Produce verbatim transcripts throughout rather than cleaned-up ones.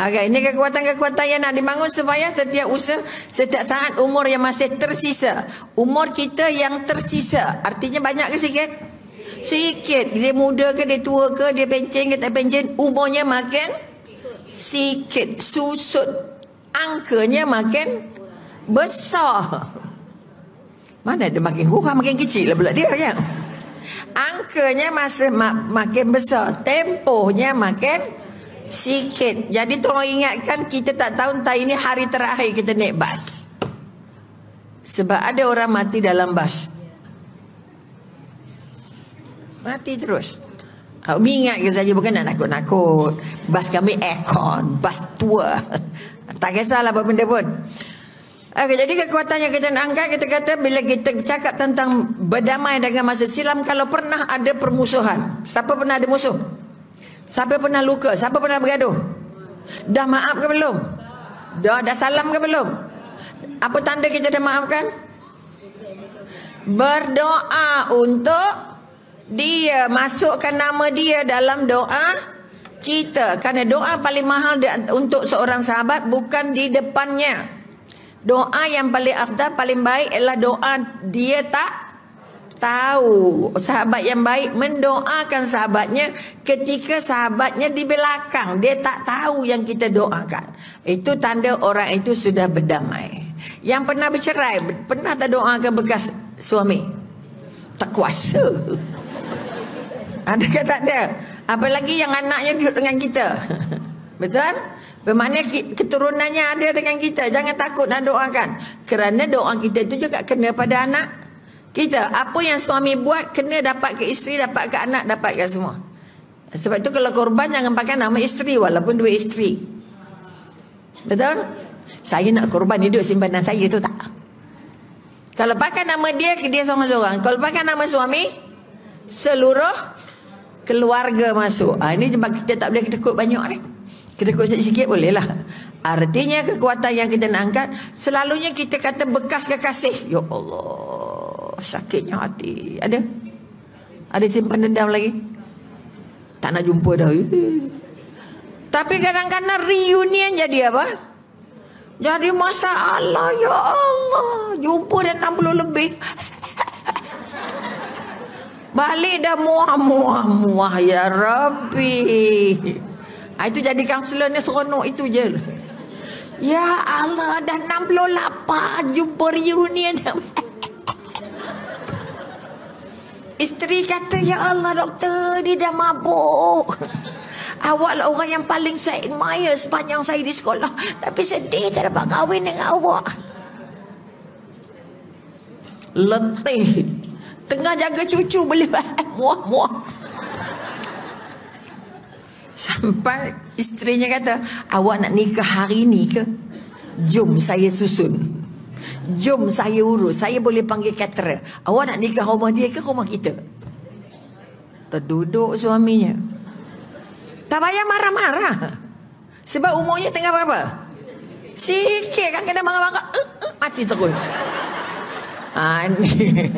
Okay, ini kekuatan-kekuatan yang nak dibangun supaya setiap usaha, setiap saat umur yang masih tersisa. Umur kita yang tersisa. Artinya banyak ke sikit? Sikit. Dia muda ke, dia tua ke, dia pencen ke, tak pencen. Umurnya makin sikit. Susut angkanya makin besar. Mana dia makin kurang, makin kecil lah pula dia kan? Angkanya masih mak, makin besar. Tempohnya makin sikit. Jadi tolong ingatkan, kita tak tahu entah ini hari terakhir kita naik bas. Sebab ada orang mati dalam bas. Mati terus. Umi ingat ke saja, bukan nak nakut-nakut. Bas kami aircon, bas tua. Tak kisahlah apa benda pun. Okay, jadi kekuatan yang kita nak angkat, kita kata bila kita cakap tentang berdamai dengan masa silam, kalau pernah ada permusuhan. Siapa pernah ada musuh? Siapa pernah luka? Siapa pernah bergaduh? Dah maaf ke belum? Dah dah salam ke belum? Apa tanda kita dah maafkan? Berdoa untuk dia, masukkan nama dia dalam doa kita. Kerana doa paling mahal untuk seorang sahabat bukan di depannya. Doa yang paling afdal, paling baik ialah doa dia tak tahu. Sahabat yang baik mendoakan sahabatnya ketika sahabatnya di belakang. Dia tak tahu yang kita doakan. Itu tanda orang itu sudah berdamai. Yang pernah bercerai, pernah tak doakan bekas suami? Tak kuasa. Ada ke tak ada? Apalagi yang anaknya duduk dengan kita. Betul? Bermakna keturunannya ada dengan kita. Jangan takut nak doakan. Kerana doa kita itu juga kena pada anak kita. Apa yang suami buat kena dapat ke isteri, dapat ke anak, dapat ke semua. Sebab tu kalau korban jangan pakai nama isteri walaupun dua isteri. Betul? Saya nak korban hidup simpanan saya tu tak. Kalau pakai nama dia, dia seorang-seorang. Kalau pakai nama suami, seluruh keluarga masuk. Ha, ini sebab kita tak boleh kedekut banyak ni. Kedekut sikit-sikit boleh lah. Artinya kekuatan yang kita nak angkat, selalunya kita kata bekas kekasih. Ya Allah, sakitnya hati. Ada? Ada simpan dendam lagi? Tak nak jumpa dah. Tapi kadang-kadang reunion jadi apa? Jadi masalah. Ya Allah, jumpa dah enam puluh lebih. Balik dah muah-muah-muah. Ya Rabbi. Itu jadi kaunselor ni seronok itu je. Ya Allah, dah enam puluh lapan, jumpa reunion. Isteri kata, ya Allah doktor, dia dah mabuk. Awaklah orang yang paling saya admire sepanjang saya di sekolah. Tapi sedih tak dapat kahwin dengan awak. Letih. Tengah jaga cucu boleh muah-muah. Sampai isterinya kata, awak nak nikah hari ni ke? Jom saya susun. Jom saya urus. Saya boleh panggil caterer. Awak nak nikah rumah dia ke rumah kita? Terduduk suaminya. Tak payah marah-marah. Sebab umurnya tengah berapa? Sikit kan kena marah-marah. Uh, uh, mati terus. Aneh.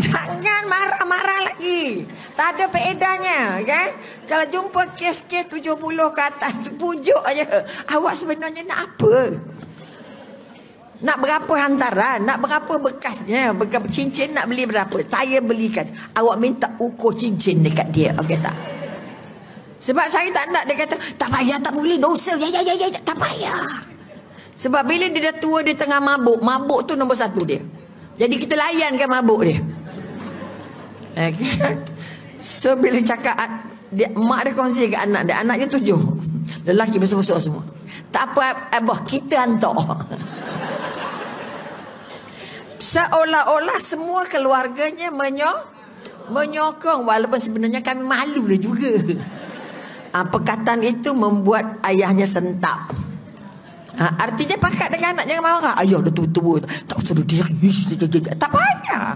Jangan marah-marah lagi. Tak ada faedahnya kan? Kalau jumpa kes-kes tujuh puluh ke atas, pujuk aja. Awak sebenarnya nak apa? Nak berapa hantaran? Nak berapa bekasnya? Bekas cincin nak beli berapa? Saya belikan. Awak minta ukur cincin dekat dia. Okey tak? Sebab saya tak nak dia kata, tak payah, tak boleh, dosa. Ya, ya, ya, ya. Tak payah. Sebab bila dia dah tua, dia tengah mabuk. Mabuk tu nombor satu dia. Jadi kita layankan mabuk dia. Okay. So bila cakap, dia, mak dia kongsi ke anak dia. Anak dia tujuh. Lelaki besar-besar semua. Tak apa, abah, kita hantar. Seolah-olah semua keluarganya menyokong. Walaupun sebenarnya kami malu dah juga. Ha, perkataan itu membuat ayahnya sentap. Ha, artinya pakat dengan anak jangan marah. Ayah dah tua-tua. Tak usah diri. Tak payah.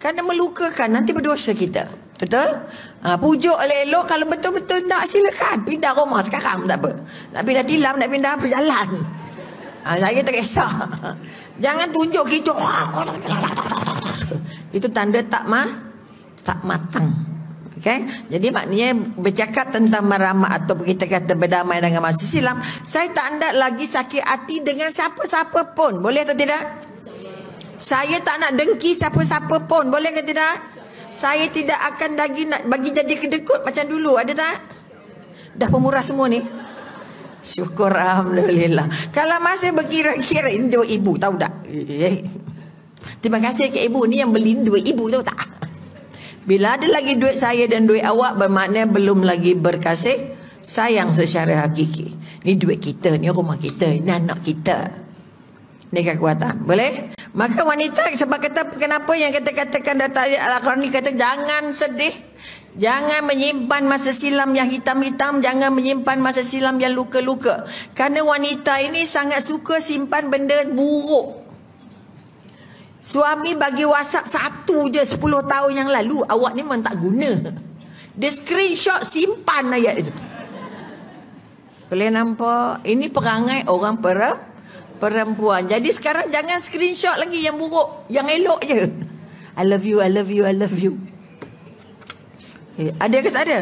Kerana melukakan nanti berdosa kita. Betul? Ha, pujuk elok-elok. Kalau betul-betul nak silakan. Pindah rumah sekarang tak apa. Nak pindah tilam, nak pindah apa, jalan. Ha, saya tak kisah. Jangan tunjuk kita. Itu tanda tak mah, tak matang. Okay? Jadi maknanya bercakap tentang meramah atau kita kata berdamai dengan masa silam, saya tak hendak lagi sakit hati dengan siapa-siapa pun. Boleh atau tidak? Saya tak nak dengki siapa-siapa pun. Boleh atau tidak? Saya tidak akan lagi nak bagi jadi kedekut macam dulu. Ada tak? Dah pemurah semua ni. Syukur alhamdulillah. Kalau masih berkira-kira ini dua ibu, tahu tak? Terima kasih ke ibu ni yang beli dua ibu, tahu tak? Bila ada lagi duit saya dan duit awak, bermakna belum lagi berkasih sayang secara hakiki. Ni duit kita, ni rumah kita, ni anak kita. Ni kekuatan. Boleh? Maka wanita, sebab kata kenapa yang kita katakan data Al-Quran ni kata jangan sedih. Jangan menyimpan masa silam yang hitam-hitam. Jangan menyimpan masa silam yang luka-luka. Kerana wanita ini sangat suka simpan benda buruk. Suami bagi WhatsApp satu je sepuluh tahun yang lalu. Awak ni memang tak guna. Dia screenshot simpan ayat itu. Boleh nampak? Ini perangai orang perempuan. Jadi sekarang jangan screenshot lagi yang buruk. Yang elok je. I love you, I love you, I love you. Eh, ada ke tak ada?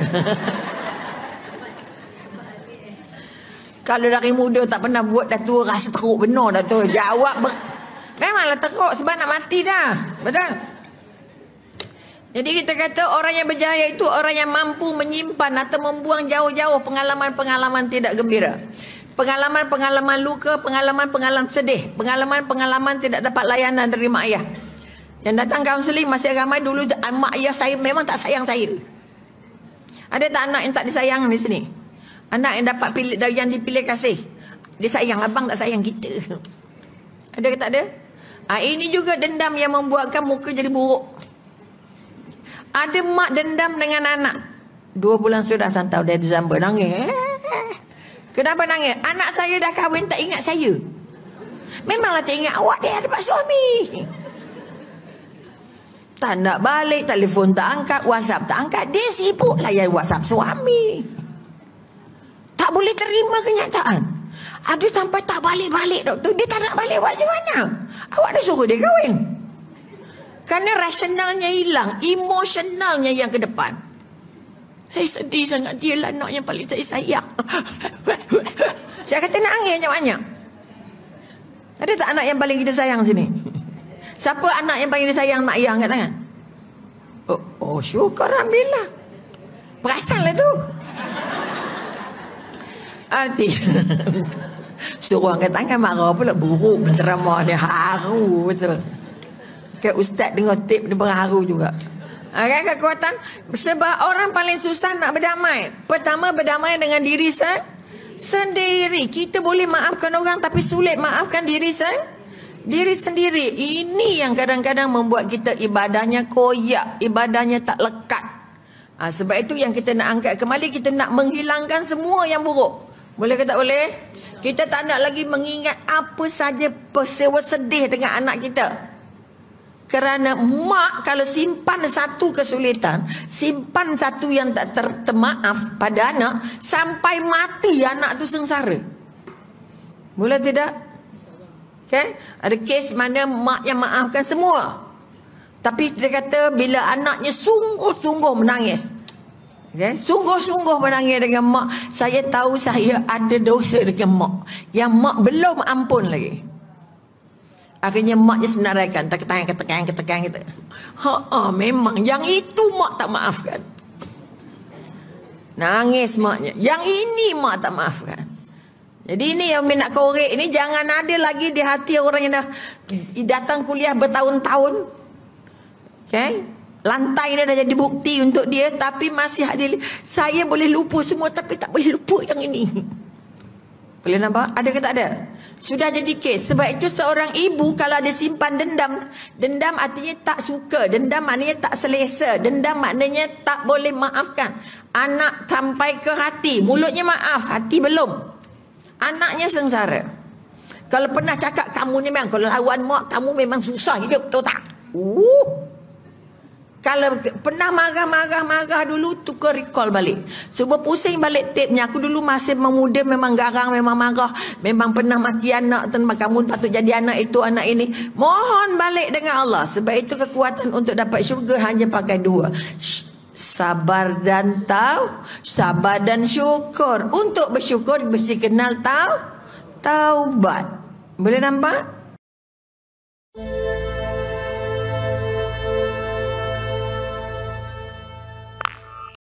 Kalau dari muda tak pernah buat, dah tua rasa teruk benar dah tua. Jawab ber... Memanglah teruk sebab nak mati dah. Betul? Jadi kita kata orang yang berjaya itu orang yang mampu menyimpan atau membuang jauh-jauh pengalaman-pengalaman tidak gembira. Pengalaman-pengalaman luka, pengalaman-pengalaman sedih. Pengalaman-pengalaman tidak dapat layanan dari mak ayah. Yang datang kaunseling masih ramai dulu, mak ayah saya memang tak sayang saya. Ada tak anak yang tak disayang di sini? Anak yang dapat pilih, yang dipilih kasih. Dia sayang, abang tak sayang kita. Ada ke tak ada? Ha, ini juga dendam yang membuatkan muka jadi buruk. Ada mak dendam dengan anak. Dua bulan sudah santau dari December. Nangis. Kenapa nangis? Anak saya dah kahwin tak ingat saya. Memanglah tak ingat awak, dia dapat suami. Tak nak balik, telefon tak angkat, WhatsApp tak angkat. Dia sibuk layan WhatsApp suami. Tak boleh terima kenyataan. Aduh sampai tak balik-balik doktor. Dia tak nak balik awak macam mana? Awak dah suruh dia kahwin. Kerana rasionalnya hilang. Emosionalnya yang ke depan. Saya sedih sangat. Dia lah anak yang paling saya sayang. Saya kata nak angin banyak-banyak. Ada tak anak yang paling kita sayang sini? Siapa anak yang paling dia sayang mak ayah angkat tangan? Oh, oh syukur alhamdulillah. Perasanlah tu. Arti suruh angkat tangan marah pula. Buruk berceramah dia. Haru betul. Okay, ustaz dengar tip dia berharu juga. Okay, kekuatan. Sebab orang paling susah nak berdamai. Pertama berdamai dengan diri saya sendiri. Kita boleh maafkan orang tapi sulit maafkan diri saya diri sendiri. Ini yang kadang-kadang membuat kita ibadahnya koyak, ibadahnya tak lekat. ha, Sebab itu yang kita nak angkat kembali. Kita nak menghilangkan semua yang buruk. Boleh ke tak boleh? Kita tak nak lagi mengingat apa saja persewa sedih dengan anak kita. Kerana mak kalau simpan satu kesulitan, simpan satu yang tak termaaf pada anak, sampai mati anak tu sengsara. Boleh tidak? Okay? Ada kes mana mak yang maafkan semua. Tapi dia kata bila anaknya sungguh-sungguh menangis. Okay. Sungguh-sungguh menangis dengan mak. Saya tahu saya ada dosa dengan mak yang mak belum ampun lagi. Akhirnya maknya senaraikan. Tekan, tekan, tekan, tekan. Ha-ha, memang yang itu mak tak maafkan. Nangis maknya. Yang ini mak tak maafkan. Jadi ini yang minat korek ini. Jangan ada lagi di hati orang yang dah datang kuliah bertahun-tahun. Okay. Lantai dia dah jadi bukti untuk dia. Tapi masih ada. Saya boleh lupa semua tapi tak boleh lupa yang ini. Boleh nampak? Ada ke tak ada? Sudah jadi kes. Sebab itu seorang ibu kalau ada simpan dendam. Dendam artinya tak suka. Dendam maknanya tak selesa. Dendam maknanya tak boleh maafkan. Anak sampai ke hati. Mulutnya maaf, hati belum. Anaknya sengsara. Kalau pernah cakap kamu ni memang, kalau lawan mak kamu memang susah hidup, tahu tak? Uh Kalau pernah marah-marah-marah dulu, tukar recall balik. Cuba pusing balik tipnya. Aku dulu masih memuda, memang garang, memang marah. Memang pernah maki anak. Kamu patut jadi anak itu, anak ini. Mohon balik dengan Allah. Sebab itu kekuatan untuk dapat syurga hanya pakai dua. sabar dan tahu, sabar dan syukur. Untuk bersyukur mesti kenal tahu, taubat. Boleh nampak?